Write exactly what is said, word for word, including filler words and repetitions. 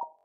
You